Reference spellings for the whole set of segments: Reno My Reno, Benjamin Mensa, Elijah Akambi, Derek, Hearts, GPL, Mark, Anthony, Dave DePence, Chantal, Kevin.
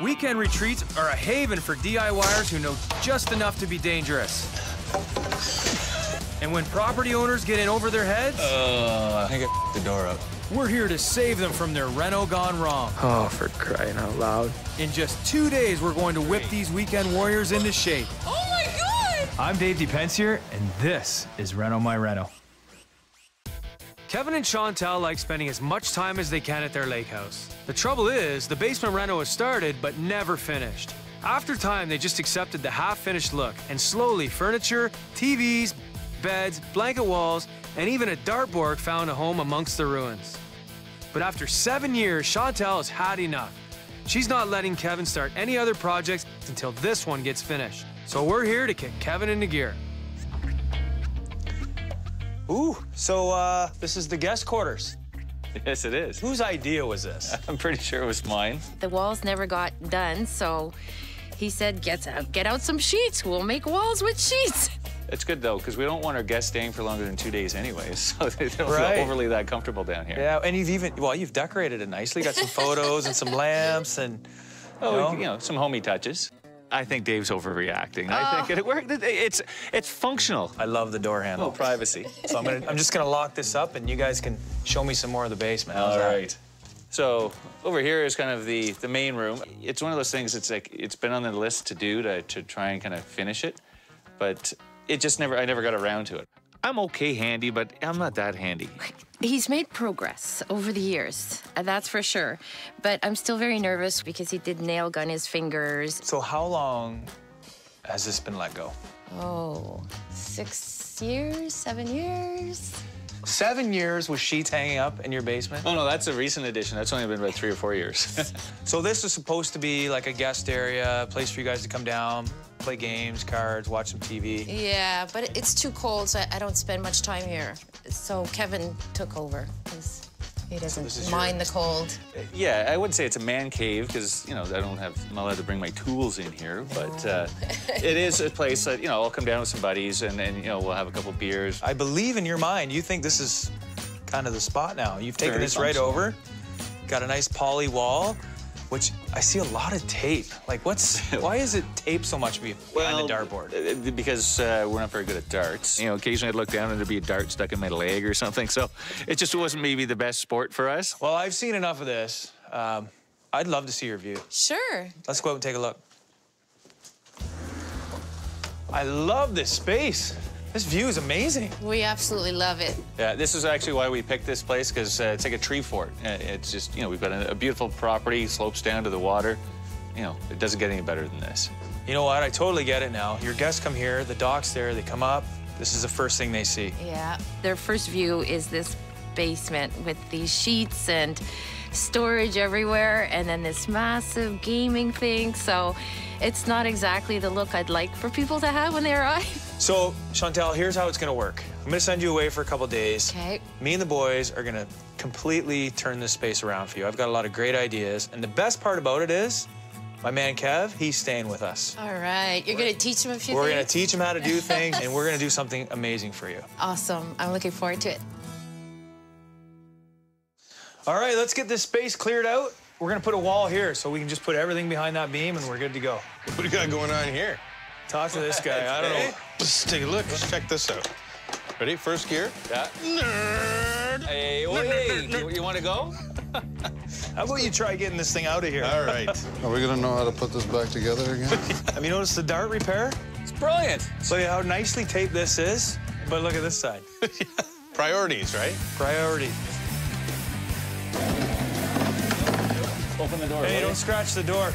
Weekend retreats are a haven for DIYers who know just enough to be dangerous. And when property owners get in over their heads... I think I f***ed the door up. We're here to save them from their reno gone wrong. Oh, for crying out loud. In just 2 days, we're going to whip these weekend warriors into shape. Oh my God! I'm Dave DePence here, and this is Reno My Reno. Kevin and Chantal like spending as much time as they can at their lake house. The trouble is, the basement reno was started, but never finished. After time, they just accepted the half-finished look, and slowly furniture, TVs, beds, blanket walls, and even a dartboard found a home amongst the ruins. But after 7 years, Chantal has had enough. She's not letting Kevin start any other projects until this one gets finished. So we're here to kick Kevin into gear. Ooh, so this is the guest quarters. Yes, it is. Whose idea was this? I'm pretty sure it was mine. The walls never got done, so he said, get out some sheets. We'll make walls with sheets. It's good, though, because we don't want our guests staying for longer than 2 days anyways, so they don't feel overly that comfortable down here. Yeah, and you've even, well, you've decorated it nicely. Got some photos and some lamps and, you know, some homey touches. I think Dave's overreacting. I think it worked. It's functional. I love the door handle. Well, privacy. So I'm just going to lock this up, and you guys can show me some more of the basement. All right. So over here is kind of the main room. It's one of those things that's like, it's been on the list to do to try and kind of finish it, but... It just never, I never got around to it. I'm okay handy, but I'm not that handy. He's made progress over the years, that's for sure. But I'm still very nervous because he did nail gun his fingers. So how long has this been let go? Oh, 6 years, 7 years. 7 years with sheets hanging up in your basement? Oh, no, that's a recent addition. That's only been about 3 or 4 years. So this is supposed to be like a guest area, a place for you guys to come down, play games, cards, watch some TV. Yeah, but it's too cold, so I don't spend much time here. So Kevin took over because he doesn't mind the cold. Yeah, I wouldn't say it's a man cave because, you know, I'm allowed to bring my tools in here, but it is a place that, you know, I'll come down with some buddies and, you know, we'll have a couple beers. I believe in your mind, you think this is kind of the spot now. You've taken this right over, got a nice poly wall, which I see a lot of tape. Like, why is it tape so much behind the dartboard? Because we're not very good at darts. You know, occasionally I'd look down and there'd be a dart stuck in my leg or something, so it just wasn't maybe the best sport for us. Well, I've seen enough of this. I'd love to see your view. Sure. Let's go out and take a look. I love this space. This view is amazing. We absolutely love it. Yeah, this is actually why we picked this place, because it's like a tree fort. It's just, you know, we've got a beautiful property, slopes down to the water. You know, it doesn't get any better than this. You know what? I totally get it now. Your guests come here, the dock's there, they come up. This is the first thing they see. Yeah, their first view is this basement with these sheets and storage everywhere, and then this massive gaming thing. So it's not exactly the look I'd like for people to have when they arrive. So, Chantal, here's how it's gonna work. I'm gonna send you away for a couple days. Okay. Me and the boys are gonna completely turn this space around for you. I've got a lot of great ideas, and the best part about it is, my man Kev, he's staying with us. All right, you're gonna teach him a few things? We're gonna teach him how to do things, and we're gonna do something amazing for you. Awesome, I'm looking forward to it. All right, let's get this space cleared out. We're gonna put a wall here so we can just put everything behind that beam and we're good to go. What do you got going on here? Talk to this guy, I don't know. Let's take a look, let's check this out. Ready, first gear? Yeah. Nerd! Hey, well, you wanna go? How about you try getting this thing out of here? All right. Are we gonna know how to put this back together again? Have you noticed the dart repair? It's brilliant. Look at how nicely taped this is, but look at this side. Priorities, right? Priority. Open the door. Hey, don't scratch the door.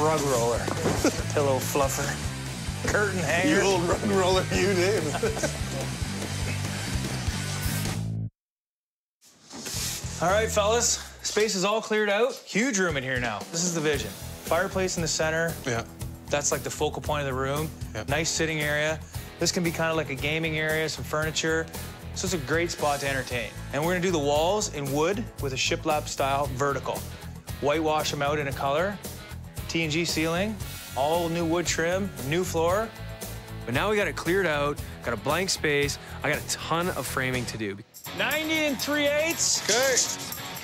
Rug roller. Pillow fluffer. Curtain hanger. You old rug roller, you did. All right, fellas. Space is all cleared out. Huge room in here now. This is the vision. Fireplace in the center. Yeah. That's like the focal point of the room. Yeah. Nice sitting area. This can be kind of like a gaming area, some furniture. So it's a great spot to entertain. And we're gonna do the walls in wood with a shiplap style vertical. Whitewash them out in a color, TNG ceiling, all new wood trim, new floor. But now we got it cleared out, got a blank space. I got a ton of framing to do. 90 3/8. Okay.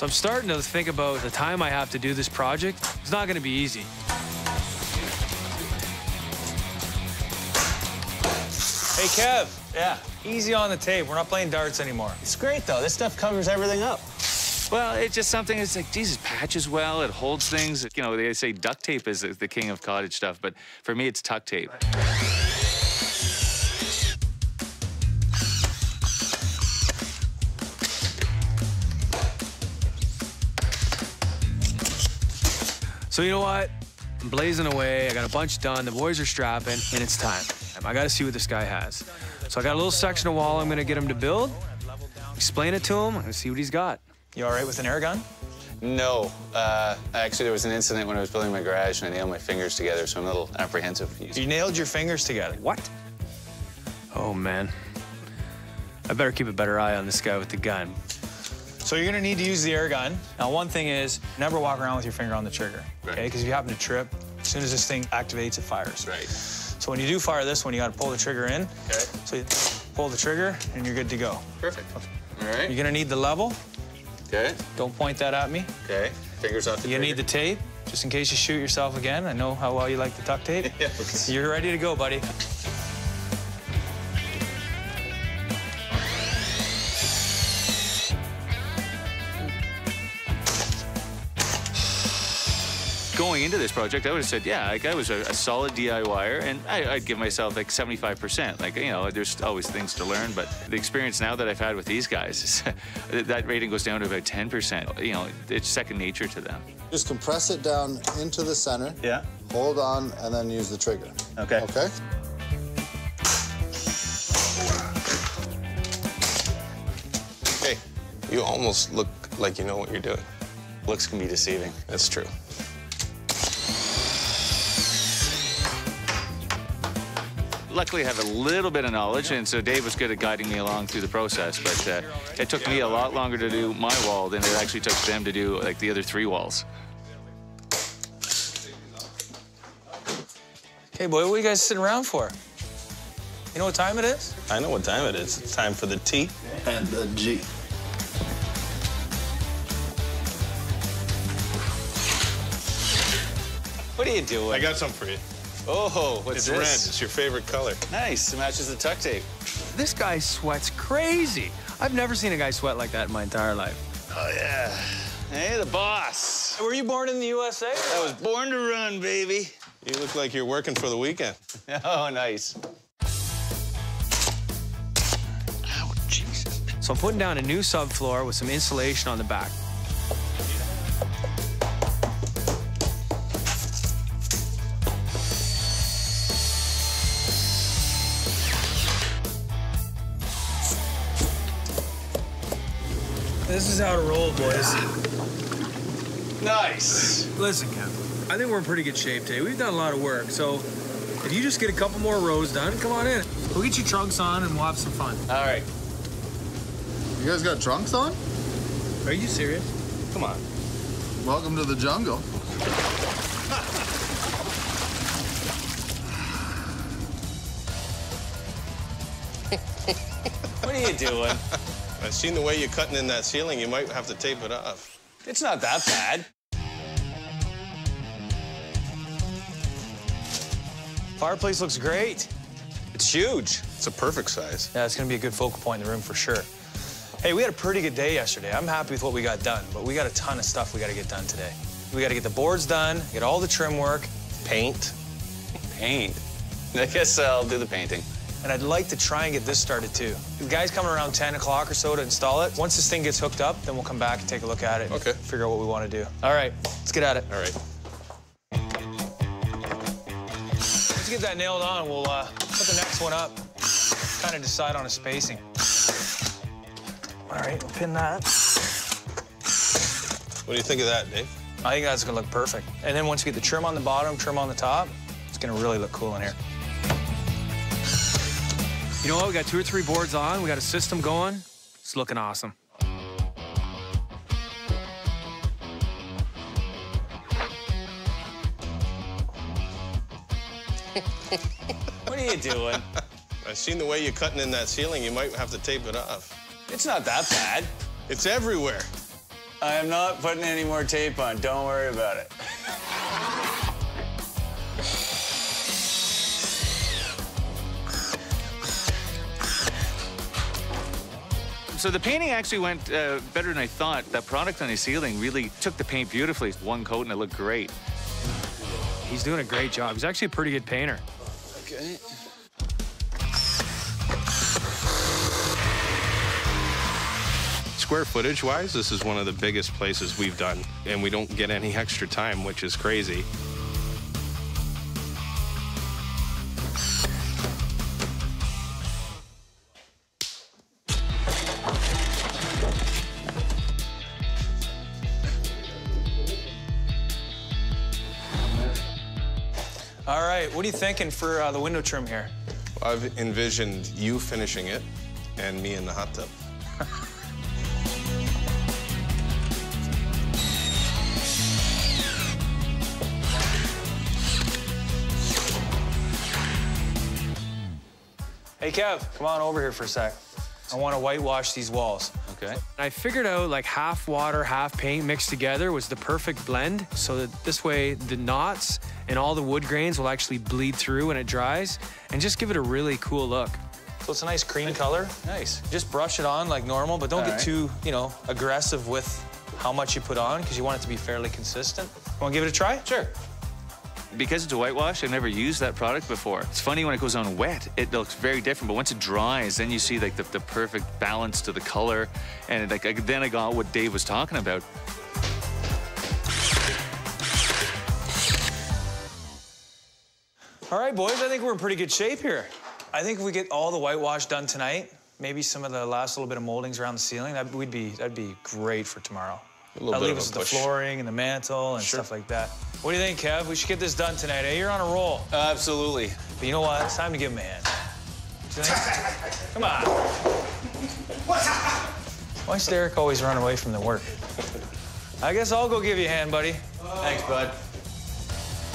So I'm starting to think about the time I have to do this project. It's not going to be easy. Hey, Kev. Yeah. Easy on the tape. We're not playing darts anymore. It's great, though. This stuff covers everything up. Well, it's just something, it's like, Jesus, patches well, it holds things. You know, they say duct tape is the king of cottage stuff, but for me, it's tuck tape. So you know what? I'm blazing away, I got a bunch done, the boys are strapping, and it's time. I gotta see what this guy has. So I got a little section of wall I'm gonna get him to build, explain it to him, and see what he's got. You all right with an air gun? No. Actually, there was an incident when I was building my garage, and I nailed my fingers together, so I'm a little apprehensive. You nailed your fingers together? What? Oh, man. I better keep a better eye on this guy with the gun. So you're gonna need to use the air gun. Now, one thing is, never walk around with your finger on the trigger, okay? Because if you happen to trip, as soon as this thing activates, it fires. Right. So when you do fire this one, you gotta pull the trigger in. Okay. So you pull the trigger, and you're good to go. Perfect. All right. You're gonna need the level. Okay. Don't point that at me. Okay. Fingers off the trigger. You need the tape, just in case you shoot yourself again. I know how well you like the duct tape. Yeah, okay. So you're ready to go, buddy. Going into this project, I would have said, yeah, like I was a solid DIYer, and I'd give myself like 75%. Like, you know, there's always things to learn, but the experience now that I've had with these guys, is that rating goes down to about 10%. You know, it's second nature to them. Just compress it down into the center. Yeah. Hold on, and then use the trigger. Okay. Okay? Hey, you almost look like you know what you're doing. Looks can be deceiving. That's true. Luckily, I have a little bit of knowledge, and so Dave was good at guiding me along through the process, but it took me a lot longer to do my wall than it actually took them to do, like, the other three walls. Okay, boy, what are you guys sitting around for? You know what time it is? I know what time it is. It's time for the T and the G. What are you doing? I got something for you. Oh, what's this? It's red. It's your favorite color. Nice. It matches the tuck tape. This guy sweats crazy. I've never seen a guy sweat like that in my entire life. Oh, yeah. Hey, the boss. Were you born in the USA? I was born to run, baby. You look like you're working for the weekend. Oh, nice. Oh, Jesus. So I'm putting down a new subfloor with some insulation on the back. This is how to roll, boys. Nice. Listen, Kevin, I think we're in pretty good shape today. We've done a lot of work, so if you just get a couple more rows done, come on in. We'll get your trunks on and we'll have some fun. All right. You guys got trunks on? Are you serious? Come on. Welcome to the jungle. What are you doing? I've seen the way you're cutting in that ceiling. You might have to tape it off. It's not that bad. Fireplace looks great. It's huge. It's a perfect size. Yeah, it's going to be a good focal point in the room for sure. Hey, we had a pretty good day yesterday. I'm happy with what we got done, but we got a ton of stuff we got to get done today. We got to get the boards done, get all the trim work. Paint. Paint. I guess I'll do the painting. And I'd like to try and get this started, too. The guy's coming around 10 o'clock or so to install it. Once this thing gets hooked up, then we'll come back and take a look at it. Okay. Figure out what we want to do. All right, let's get at it. All right. Let's get that nailed on. We'll put the next one up, kind of decide on a spacing. All right, we'll pin that. What do you think of that, Dave? I think that's going to look perfect. And then once you get the trim on the bottom, trim on the top, it's going to really look cool in here. You know what? We got 2 or 3 boards on. We got a system going. It's looking awesome. What are you doing? I've seen the way you're cutting in that ceiling. You might have to tape it off. It's not that bad. It's everywhere. I am not putting any more tape on. Don't worry about it. So the painting actually went better than I thought. That product on his ceiling really took the paint beautifully. One coat and it looked great. He's doing a great job. He's actually a pretty good painter. Okay. Square footage-wise, this is one of the biggest places we've done, and we don't get any extra time, which is crazy. All right, what are you thinking for the window trim here? I've envisioned you finishing it and me in the hot tub. Hey, Kev, come on over here for a sec. I want to whitewash these walls. Okay. I figured out like half water, half paint mixed together was the perfect blend, so that this way the knots and all the wood grains will actually bleed through when it dries and just give it a really cool look. So it's a nice cream color. Nice. Just brush it on like normal, but don't get too, you know, aggressive with how much you put on, because you want it to be fairly consistent. Want to give it a try? Sure. Because it's a whitewash, I've never used that product before. It's funny, when it goes on wet, it looks very different, but once it dries, then you see like the perfect balance to the color, and like then I got what Dave was talking about. All right, boys, I think we're in pretty good shape here. I think if we get all the whitewash done tonight, maybe some of the last little bit of moldings around the ceiling, that'd be great for tomorrow. That'll leave us the flooring and the mantle and stuff like that. What do you think, Kev? We should get this done tonight, eh? You're on a roll. Absolutely. But you know what? It's time to give him a hand. Come on. Why's Derek always run away from the work? I guess I'll go give you a hand, buddy. Thanks, bud.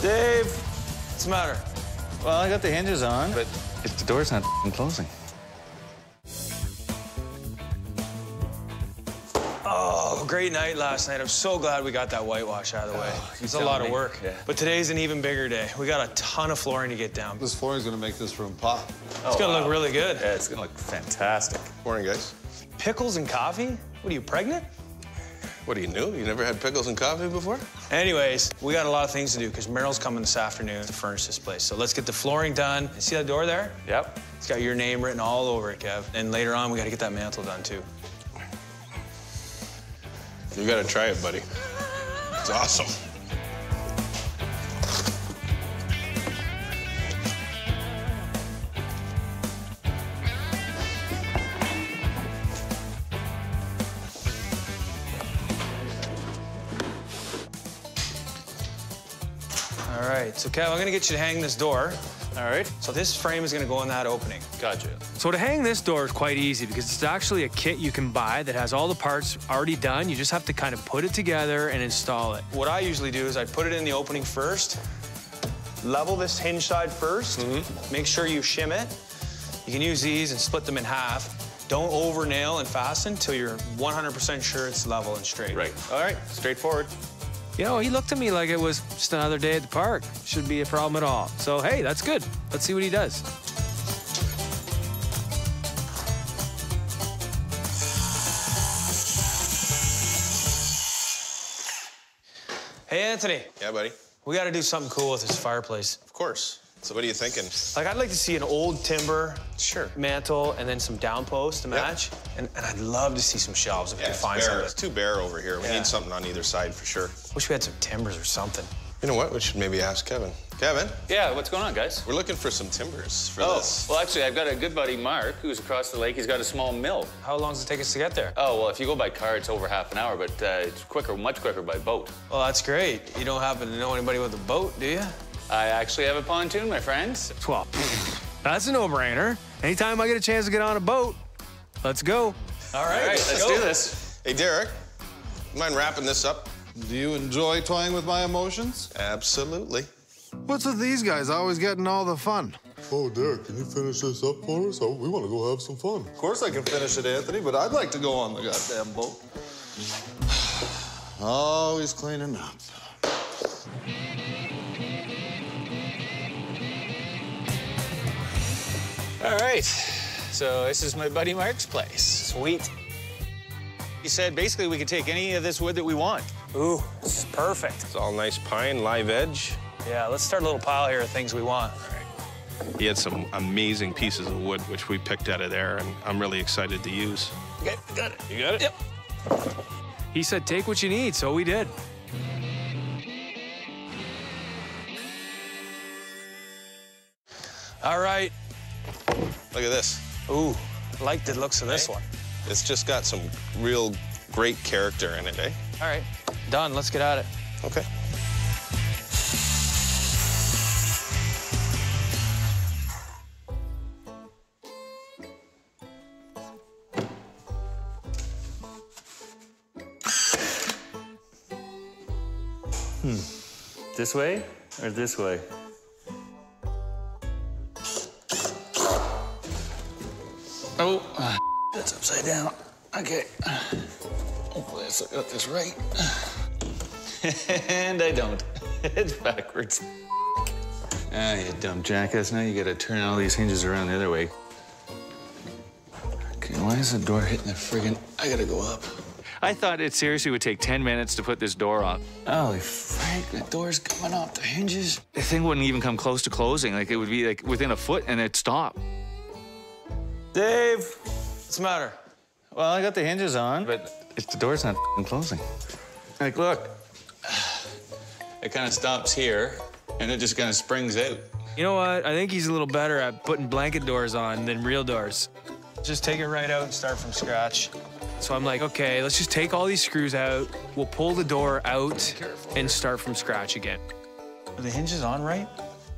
Dave, what's the matter? Well, I got the hinges on, but if the door's not closing. Great night last night. I'm so glad we got that whitewash out of the way. It's a lot of work. Yeah. But today's an even bigger day. We got a ton of flooring to get down. This flooring's gonna make this room pop. It's gonna look really good. Yeah, it's gonna look fantastic. Morning, guys. Pickles and coffee? What, are you pregnant? What, are you new? You never had pickles and coffee before? Anyways, we got a lot of things to do because Merrill's coming this afternoon to furnish this place. So let's get the flooring done. See that door there? Yep. It's got your name written all over it, Kev. And later on, we gotta get that mantle done too. You gotta try it, buddy. It's awesome. All right, so Kev, I'm gonna get you to hang this door. All right. So this frame is going to go in that opening. Gotcha. So to hang this door is quite easy because it's actually a kit you can buy that has all the parts already done. You just have to kind of put it together and install it. What I usually do is I put it in the opening first, level this hinge side first, make sure you shim it. You can use these and split them in half. Don't over nail and fasten until you're 100% sure it's level and straight. Right. All right. Straightforward. You know, he looked at me like it was just another day at the park. Shouldn't be a problem at all. So, hey, that's good. Let's see what he does. Hey, Anthony. Yeah, buddy? We got to do something cool with this fireplace. Of course. So what are you thinking? Like, I'd like to see an old timber mantle and then some downposts to match. And I'd love to see some shelves if we can find something. It's too bare over here. We need something on either side for sure. Wish we had some timbers or something. You know what? We should maybe ask Kevin. Kevin? Yeah, what's going on, guys? We're looking for some timbers for this. Well, actually, I've got a good buddy, Mark, who's across the lake. He's got a small mill. How long does it take us to get there? Oh, well, if you go by car, it's over half an hour, but it's quicker, much quicker by boat. Well, that's great. You don't happen to know anybody with a boat, do you? I actually have a pontoon, my friends. Well, that's a no-brainer. Anytime I get a chance to get on a boat, let's go. All right, let's do this. Hey, Derek, mind wrapping this up? Do you enjoy toying with my emotions? Absolutely. What's with these guys always getting all the fun? Oh, Derek, can you finish this up for us? Oh, we want to go have some fun. Of course I can finish it, Anthony, but I'd like to go on the goddamn boat. Always cleaning up. All right, so this is my buddy Mark's place. Sweet. He said basically we could take any of this wood that we want. Ooh, this is perfect. It's all nice pine, live edge. Yeah, let's start a little pile here of things we want. All right. He had some amazing pieces of wood, which we picked out of there, and I'm really excited to use. Okay, got it. You got it? Yep. He said, take what you need, so we did. All right. Look at this. Ooh, I like the looks of this one. It's just got some real great character in it, eh? All right, done. Let's get at it. Okay. This way or this way? Oh, that's upside down. Okay. Hopefully I got this right. And I don't. It's backwards. Ah, you dumb jackass. Now you gotta turn all these hinges around the other way. Okay, why is the door hitting the friggin'? I gotta go up. I thought it seriously would take 10 minutes to put this door up. Holy Frank, the door's coming off the hinges. The thing wouldn't even come close to closing. Like, it would be, like, within a foot, and it'd stop. Dave, what's the matter? Well, I got the hinges on, but the door's not closing. Like, look. It kind of stops here, and it just kind of springs out. You know what? I think he's a little better at putting blanket doors on than real doors. Just take it right out and start from scratch. So I'm like, okay, let's just take all these screws out. We'll pull the door out and start from scratch again. Are the hinges on right?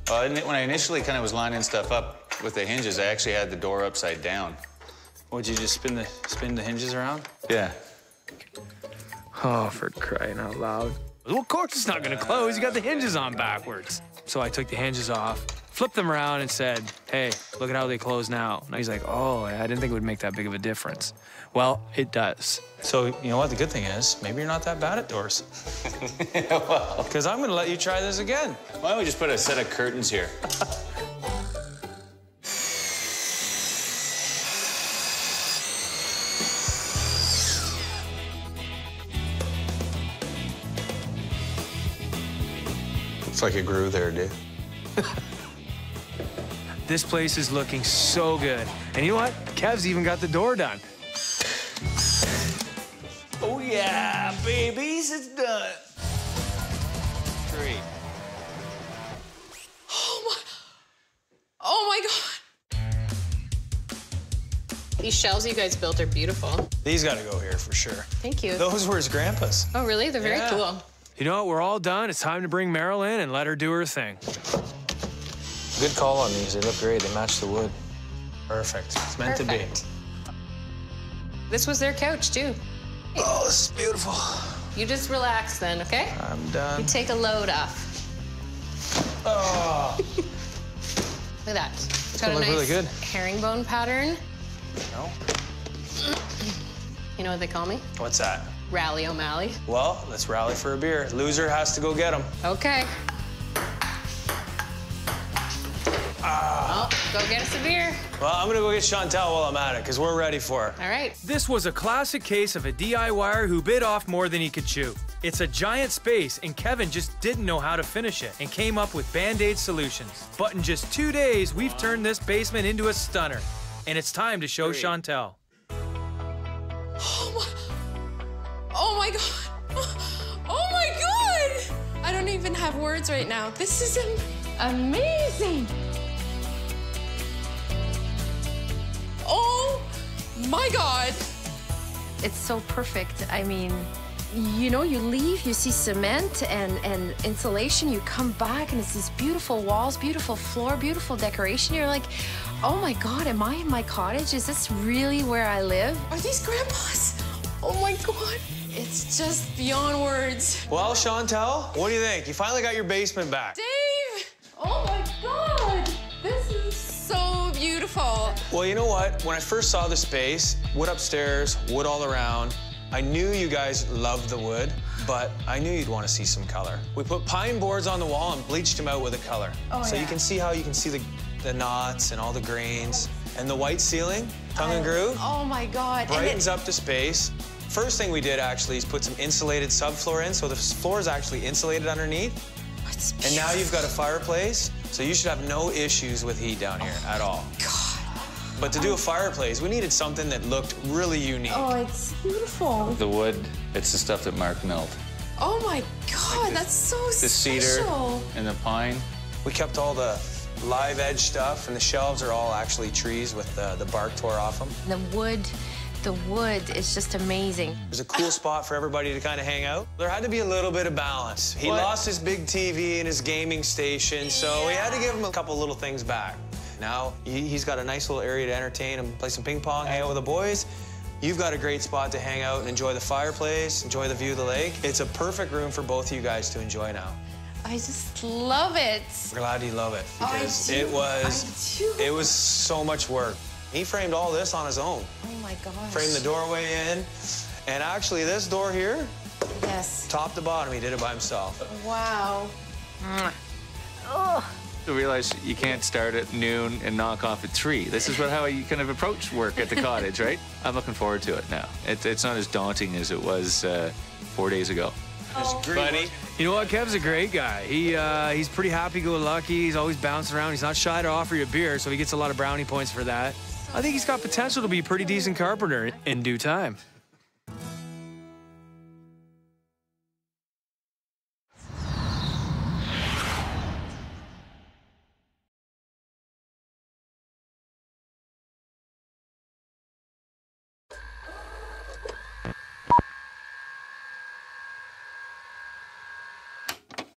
When I initially kind of was lining stuff up with the hinges, I actually had the door upside down. Would you just spin the hinges around? Yeah. Oh, for crying out loud. Well, of course it's not gonna close. You got the hinges on backwards. So I took the hinges off, flipped them around and said, hey, look at how they close now. And he's like, oh, I didn't think it would make that big of a difference. Well, it does. So, you know what? The good thing is, maybe you're not that bad at doors. Well, because I'm going to let you try this again. Why don't we just put a set of curtains here? It's like a groove there, dude. This place is looking so good. And you know what? Kev's even got the door done. Oh, yeah, babies, it's done. Great. Oh, my God. These shelves you guys built are beautiful. These got to go here for sure. Thank you. Those were his grandpa's. Oh, really? They're very cool. You know what? We're all done. It's time to bring Merrill in and let her do her thing. Good call on these. They look great. They match the wood. Perfect. It's meant to be. This was their couch, too. Oh, this is beautiful. You just relax then, okay? I'm done. You take a load off. Oh. Look at that. It's got a nice really good herringbone pattern. No. You know what they call me? What's that? Rally O'Malley. Well, let's rally for a beer. Loser has to go get him. Okay. Well, go get us a beer. Well, I'm gonna go get Chantal while I'm at it, because we're ready for her. All right. This was a classic case of a DIYer who bit off more than he could chew. It's a giant space, and Kevin just didn't know how to finish it and came up with Band-Aid solutions. But in just 2 days, we've turned this basement into a stunner, and it's time to show Chantal. Oh my God! I don't even have words right now. This is amazing! Oh my God! It's so perfect. I mean, you know, you leave, you see cement and insulation, you come back and it's these beautiful walls, beautiful floor, beautiful decoration. You're like, oh my God, am I in my cottage? Is this really where I live? Are these grandpas? Oh my God. It's just beyond words. Well, Chantal, what do you think? You finally got your basement back. Dave! Oh my God! This is so beautiful. Well, you know what? When I first saw the space, wood upstairs, wood all around, I knew you guys loved the wood. but I knew you'd want to see some color. We put pine boards on the wall and bleached them out with a color. Oh, so yeah. You can see how you can see the knots and all the grains. And the white ceiling, tongue and groove. Oh, my God. Brightens up the space. First thing we did, actually, is put some insulated subfloor in, so the floor is actually insulated underneath. What's and now you've got a fireplace, so you should have no issues with heat down here at all. God. But to do a fireplace, we needed something that looked really unique. Oh, it's beautiful. The wood, it's the stuff that Mark milled. Oh, my God, like that's so special. The cedar and the pine. We kept all the live edge stuff, and the shelves are all actually trees with the bark tore off them. The wood is just amazing. There's a cool spot for everybody to kind of hang out. There had to be a little bit of balance. He lost his big TV and his gaming station, so we had to give him a couple little things back. Now he's got a nice little area to entertain him, play some ping pong, hang out with the boys. You've got a great spot to hang out and enjoy the fireplace, enjoy the view of the lake. It's a perfect room for both of you guys to enjoy now. I just love it. I'm glad you love it because it was so much work. He framed all this on his own. Oh my gosh. Framed the doorway in, and actually this door here, top to bottom, he did it by himself. Wow. Oh. I realize you can't start at noon and knock off at 3. This is how you kind of approach work at the cottage, right? I'm looking forward to it now. It's not as daunting as it was 4 days ago. Buddy. You know what, Kev's a great guy. He's pretty happy-go-lucky. He's always bouncing around. He's not shy to offer you a beer, so he gets a lot of brownie points for that. I think he's got potential to be a pretty decent carpenter in due time.